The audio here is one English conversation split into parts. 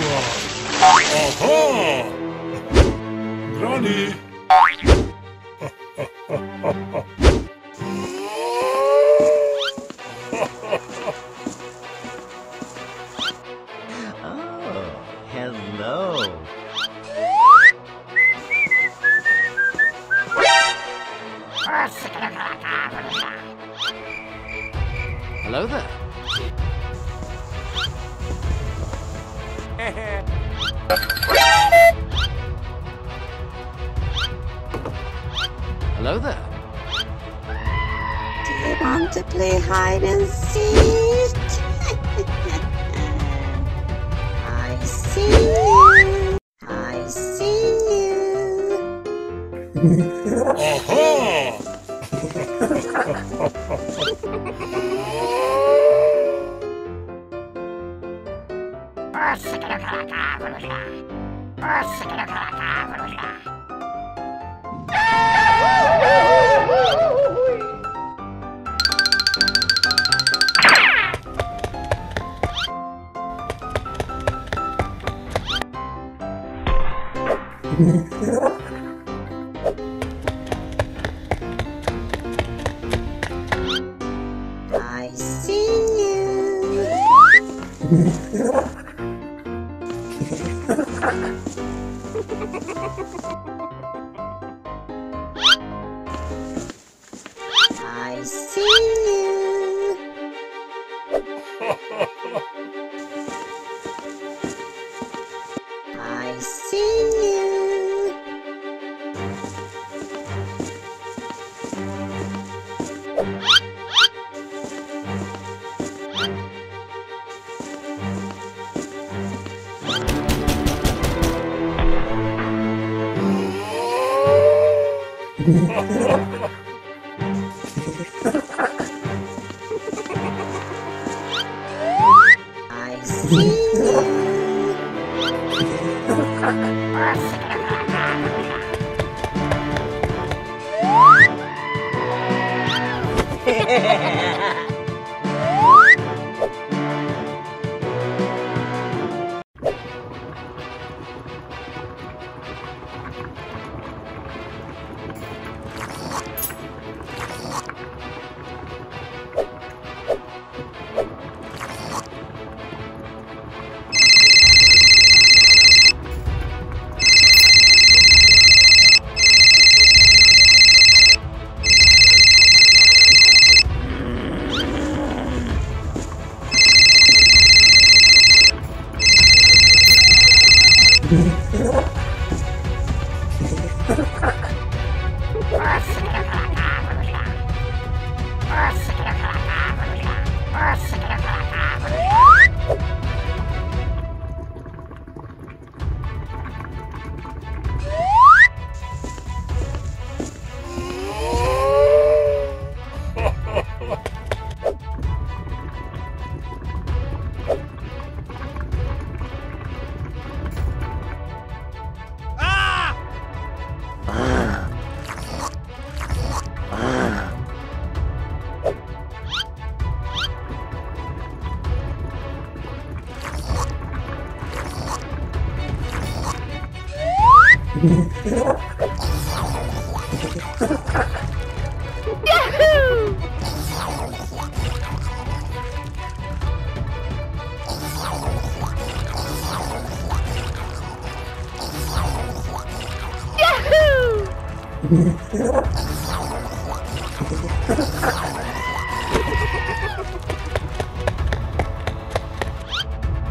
are! Aha! Granny! Hello. Hello there. Hello there. Do you want to play hide and seek? I see you. I see you. I see you. I see you.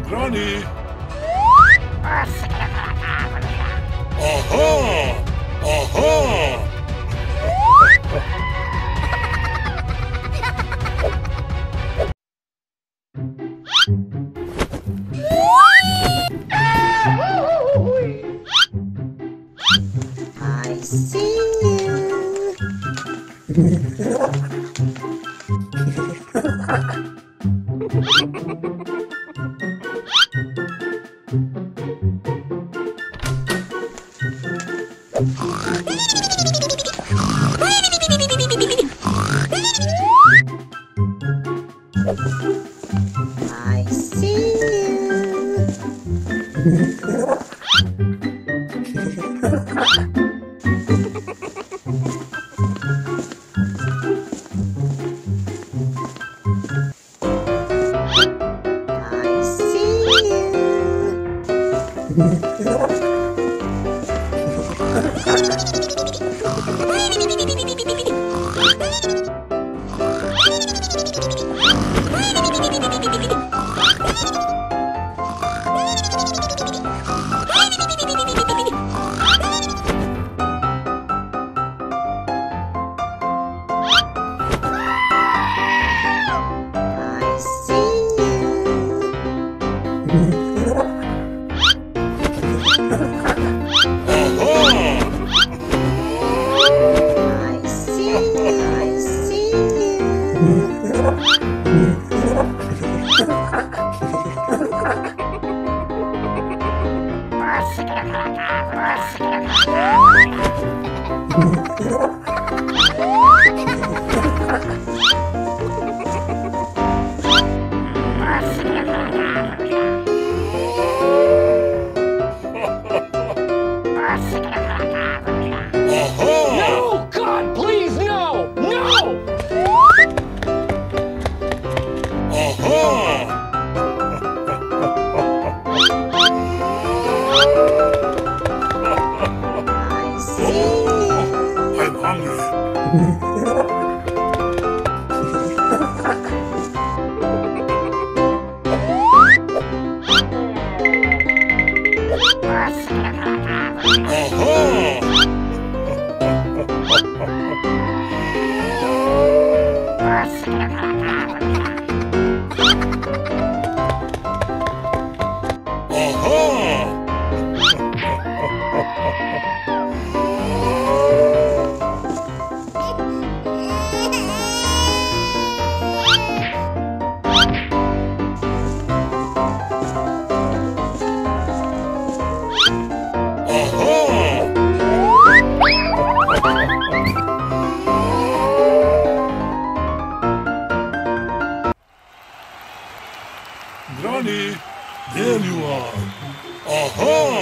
Granny! Granny, there you are. Aha!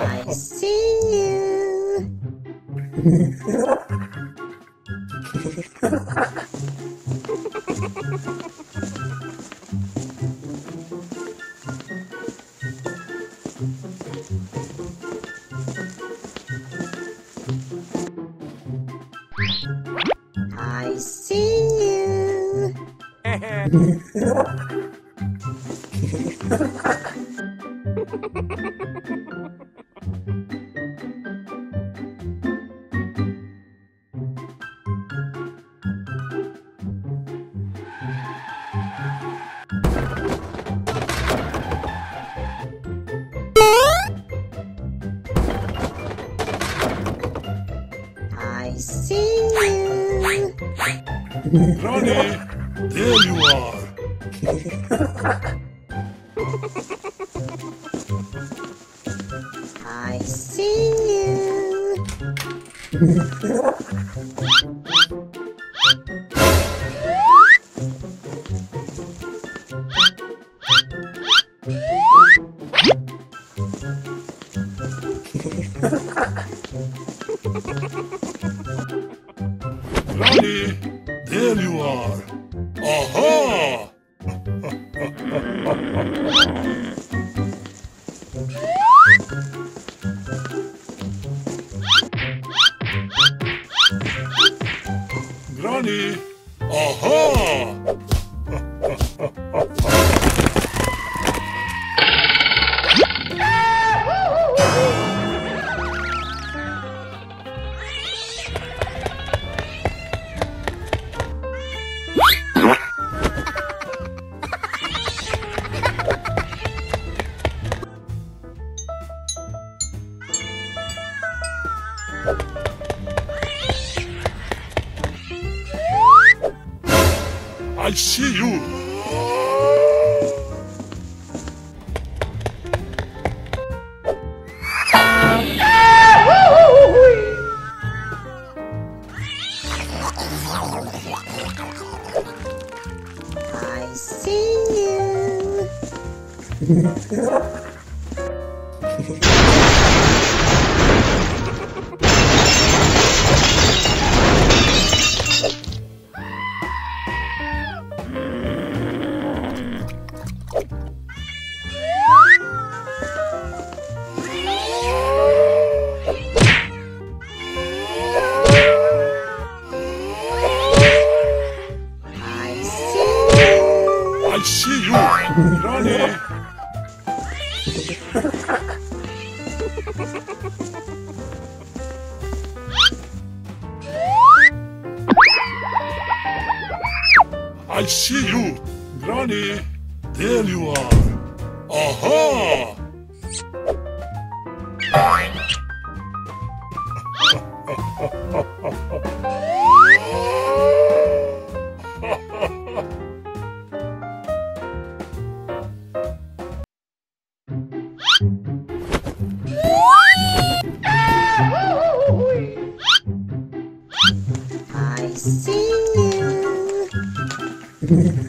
I see you. I see you. I see you. Granny, there you are. I see you. Granny, there you are. Aha! Granny, aha! I see you. I see you. I see you, Granny. I see you, Granny. There you are. Aha! I see you.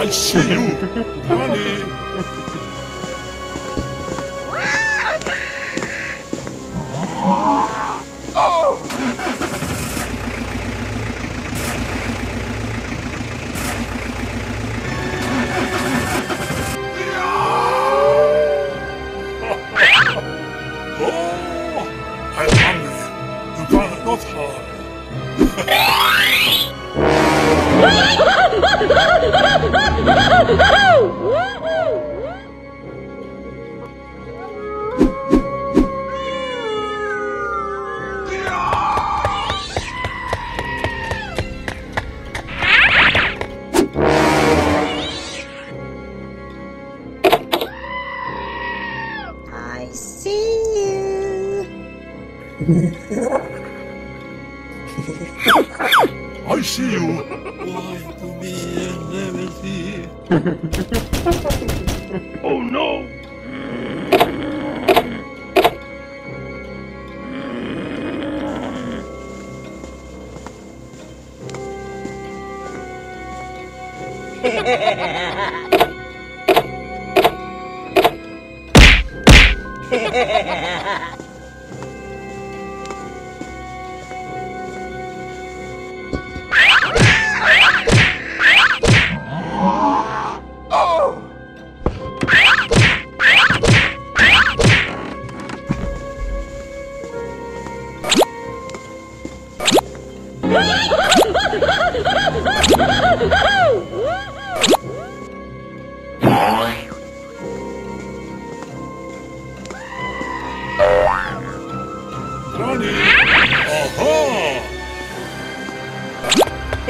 I see you, Granny. Oh. Oh, I'm hungry. You got enough hard. I see you. I see you. Lie to me and never see. Oh no! Granny! Aha!